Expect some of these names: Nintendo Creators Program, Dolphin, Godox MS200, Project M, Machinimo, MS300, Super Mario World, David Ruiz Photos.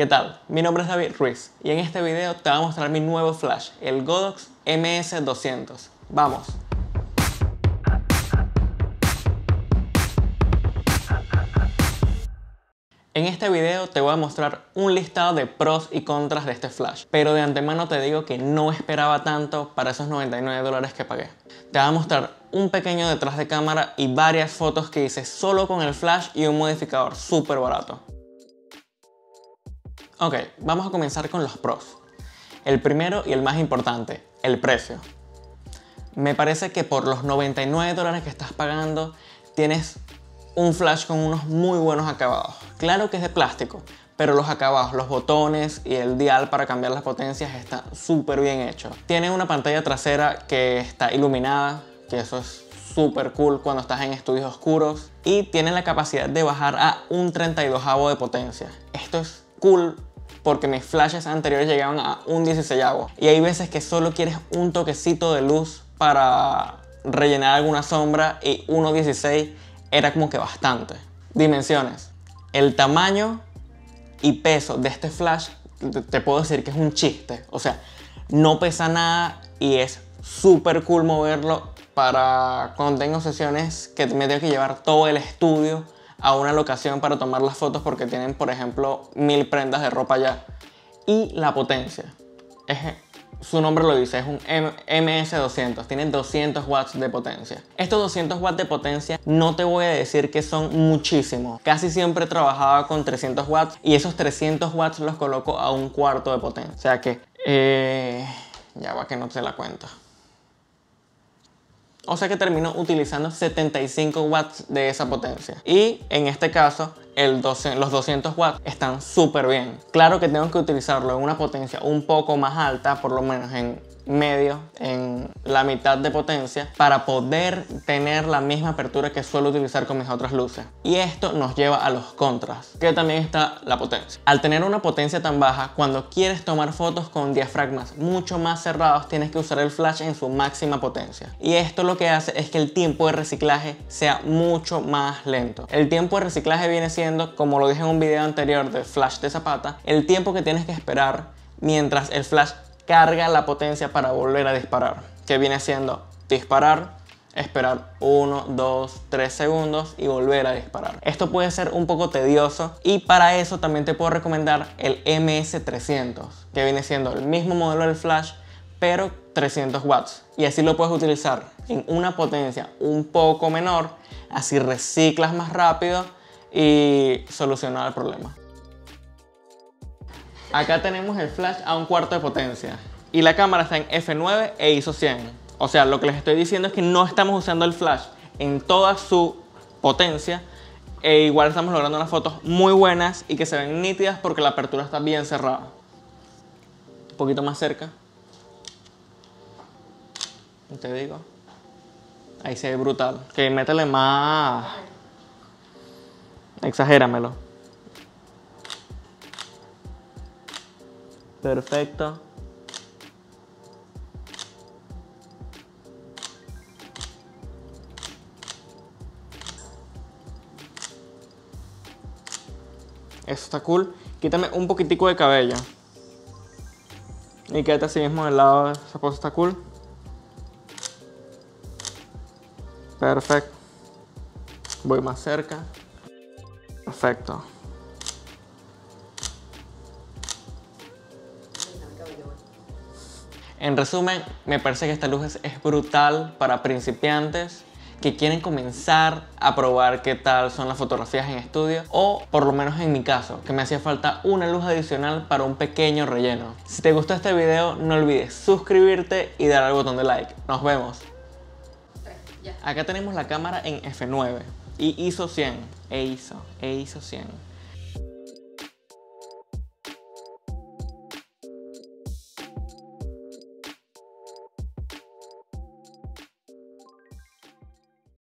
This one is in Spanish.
¿Qué tal? Mi nombre es David Ruiz y en este video te voy a mostrar mi nuevo flash, el Godox MS200. ¡Vamos! En este video te voy a mostrar un listado de pros y contras de este flash, pero de antemano te digo que no esperaba tanto para esos $99 que pagué. Te voy a mostrar un pequeño detrás de cámara y varias fotos que hice solo con el flash y un modificador súper barato. Ok, vamos a comenzar con los pros. El primero y el más importante, el precio. Me parece que por los $99 que estás pagando tienes un flash con unos muy buenos acabados. Claro que es de plástico, pero los acabados, los botones y el dial para cambiar las potencias están súper bien hechos. Tiene una pantalla trasera que está iluminada, que eso es súper cool cuando estás en estudios oscuros. Y tiene la capacidad de bajar a un 32avo de potencia. Esto es cool, porque mis flashes anteriores llegaban a un 16avo y hay veces que solo quieres un toquecito de luz para rellenar alguna sombra y 1.16 era como que bastante. Dimensiones, el tamaño y peso de este flash te puedo decir que es un chiste, o sea, no pesa nada y es súper cool moverlo para cuando tengo sesiones que me tengo que llevar todo el estudio a una locación para tomar las fotos porque tienen, por ejemplo, 1000 prendas de ropa ya. Y la potencia, su nombre lo dice, es un MS200, tiene 200 watts de potencia. Estos 200 watts de potencia no te voy a decir que son muchísimos. Casi siempre trabajaba con 300 watts y esos 300 watts los coloco a un cuarto de potencia. O sea que, ya va que no se la cuento. O sea que terminó utilizando 75 watts de esa potencia. Y en este caso, los 200 watts están súper bien. Claro que tengo que utilizarlo en una potencia un poco más alta, por lo menos en medio, en la mitad de potencia, para poder tener la misma apertura que suelo utilizar con mis otras luces. Y esto nos lleva a los contras, que también está la potencia. Al tener una potencia tan baja, cuando quieres tomar fotos con diafragmas mucho más cerrados, tienes que usar el flash en su máxima potencia. Y esto lo que hace es que el tiempo de reciclaje sea mucho más lento. El tiempo de reciclaje viene siendo, como lo dije en un video anterior de flash de zapata, el tiempo que tienes que esperar mientras el flash carga la potencia para volver a disparar, que viene siendo disparar, esperar 1, 2, 3 segundos y volver a disparar. Esto puede ser un poco tedioso y para eso también te puedo recomendar el MS300, que viene siendo el mismo modelo del flash pero 300 watts y así lo puedes utilizar en una potencia un poco menor, así reciclas más rápido y solucionas el problema. Acá tenemos el flash a un cuarto de potencia y la cámara está en f9 e ISO 100. O sea, lo que les estoy diciendo es que no estamos usando el flash en toda su potencia e igual estamos logrando unas fotos muy buenas y que se ven nítidas porque la apertura está bien cerrada. Un poquito más cerca. Te digo. Ahí se ve brutal. Que métele más. Exagéramelo. Perfecto. Eso está cool. Quítame un poquitico de cabello. Y quédate así mismo del lado de esa pose, está cool. Perfecto. Voy más cerca. Perfecto. En resumen, me parece que esta luz es brutal para principiantes que quieren comenzar a probar qué tal son las fotografías en estudio o, por lo menos en mi caso, que me hacía falta una luz adicional para un pequeño relleno. Si te gustó este video, no olvides suscribirte y dar al botón de like. ¡Nos vemos! Acá tenemos la cámara en f9 y ISO 100. E ISO 100.